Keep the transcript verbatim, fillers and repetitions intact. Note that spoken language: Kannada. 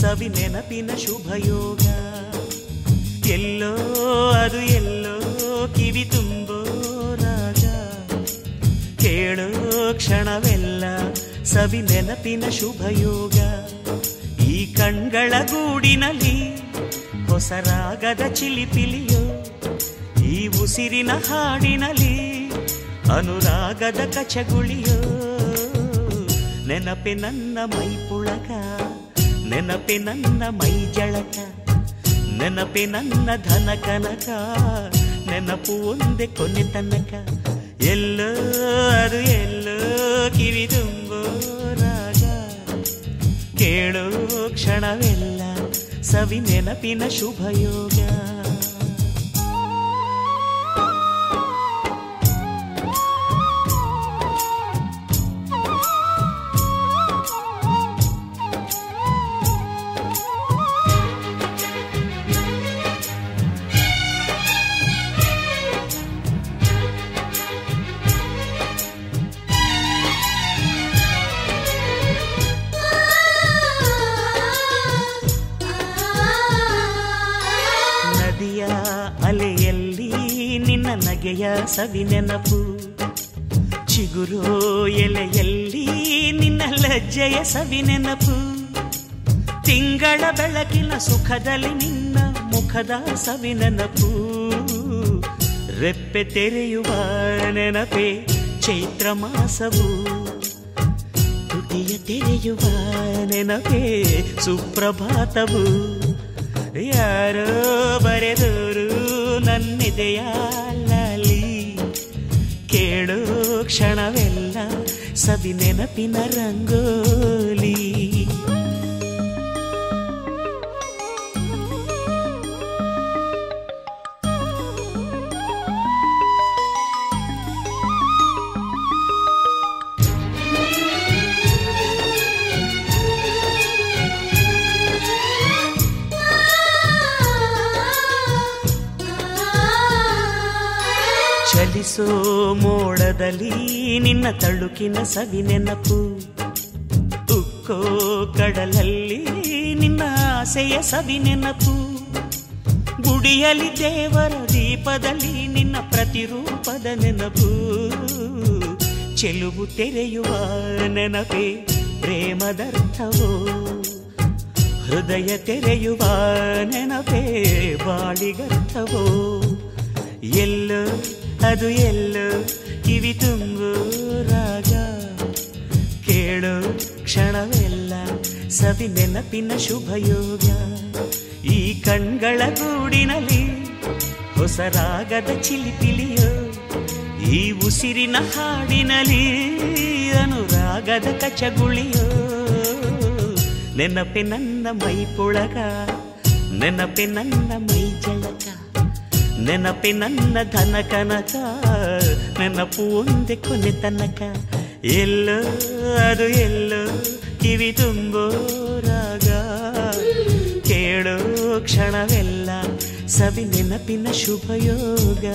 ಸವಿ ನೆನಪಿನ ಶುಭಯೋಗ. ಎಲ್ಲೋ ಅದು ಎಲ್ಲೋ ಕಿವಿ ತುಂಬೋ ರಾಗ, ಕೇಳೋ ಕ್ಷಣವೆಲ್ಲ ಸವಿ ನೆನಪಿನ ಶುಭಯೋಗ. ಈ ಕಣ್ಗಳ ಗೂಡಿನಲ್ಲಿ ಹೊಸ ರಾಗದ ಚಿಲಿಪಿಲಿಯೋ, ಈ ಉಸಿರಿನ ಹಾಡಿನಲ್ಲಿ ಅನುರಾಗದ ಕಚಗುಳಿಯೋ. ನೆನಪೆ ನನ್ನ ಮೈ ಪುಳಕ, ನೆನಪೆ ನನ್ನ ಮೈ ಜಳಕ, ನೆನಪೆ ನನ್ನ ಧನ ಕನಕ, ನೆನಪು ಒಂದೇ ಕೊನೆ ತನಕ. ಎಲ್ಲೋ ಅದು ಎಲ್ಲೋ ಕಿವಿ ತುಂಬೋ ರಾಗ, ಕೇಳೋ ಕ್ಷಣವೆಲ್ಲ ಸವಿ ನೆನಪಿನ ಶುಭಯೋಗ. ಅಲೆಯಲ್ಲಿ ನಿನ್ನ ನಗೆಯ ಸವಿ ನೆನಪು, ಚಿಗುರೋ ಎಲೆಯಲ್ಲಿ ನಿನ್ನ ಲಜ್ಜೆಯ ಸವಿ ನೆನಪು, ತಿಂಗಳ ಬೆಳಕಿನ ಸುಖದಲ್ಲಿ ನಿನ್ನ ಮುಖದ ಸವಿ ನೆನಪು. ರೆಪ್ಪೆ ತೆರೆಯುವ ನೆನಪೆ ಚೈತ್ರ ಮಾಸವು, ತುಟಿಯ ತೆರೆಯುವ ನೆನಪೆ ಸುಪ್ರಭಾತವು. ಯಾರೋ ಬರೆದೋರು ನನ್ನಿದೆಯ ಲಾಲಿ, ಕೇಳೋ ಕ್ಷಣವೆಲ್ಲ ಸವಿ ನೆನಪಿನ ರಂಗೋಲಿ. ಚಲಿಸೋ ಮೋಡದಲ್ಲಿ ನಿನ್ನ ತಳುಕಿನ ಸವಿ ನೆನಪು, ಉಕ್ಕೋ ಕಡಲಲ್ಲಿ ನಿನ್ನ ಆಸೆಯ ಸವಿ ನೆನಪು, ಗುಡಿಯಲ್ಲಿ ದೇವರ ದೀಪದಲ್ಲಿ ನಿನ್ನ ಪ್ರತಿರೂಪದ ನೆನಪು. ಚೆಲುವು ತೆರೆಯುವ ನೆನಪೆ ಪ್ರೇಮದರ್ಥವೋ, ಹೃದಯ ತೆರೆಯುವ ನೆನಪೆ ಬಾಳಿಗರ್ಥವೋ. ಎಲ್ಲೋ ಅದು ಎಲ್ಲೋ ಕಿವಿ ತುಂಬೋ ರಾಗ, ಕೇಳೋ ಕ್ಷಣವೆಲ್ಲ ಸವಿ ನೆನಪಿನ ಶುಭಯೋಗ. ಈ ಕಣ್ಗಳ ಗೂಡಿನಲ್ಲಿ ಹೊಸ ರಾಗದ ಚಿಲಿಪಿಲಿಯೋ, ಈ ಉಸಿರಿನ ಹಾಡಿನಲ್ಲಿ ಅನುರಾಗದ ಕಚಗುಳಿಯೋ. ನೆನಪೆ ನನ್ನ ಮೈ ಪುಳಕ, ನೆನಪೆ ನನ್ನ ಮೈ ಜಳಕ, ನೆನಪೆ ನನ್ನ ಧನ ಕನಕ, ನೆನಪು ಒಂದೇ ಕೊನೆ ತನಕ. ಎಲ್ಲೋ ಅದು ಎಲ್ಲೋ ಕಿವಿ ತುಂಬೋ ರಾಗ, ಕೇಳೋ ಕ್ಷಣವೆಲ್ಲ ಸವಿ ನೆನಪಿನ ಶುಭಯೋಗ.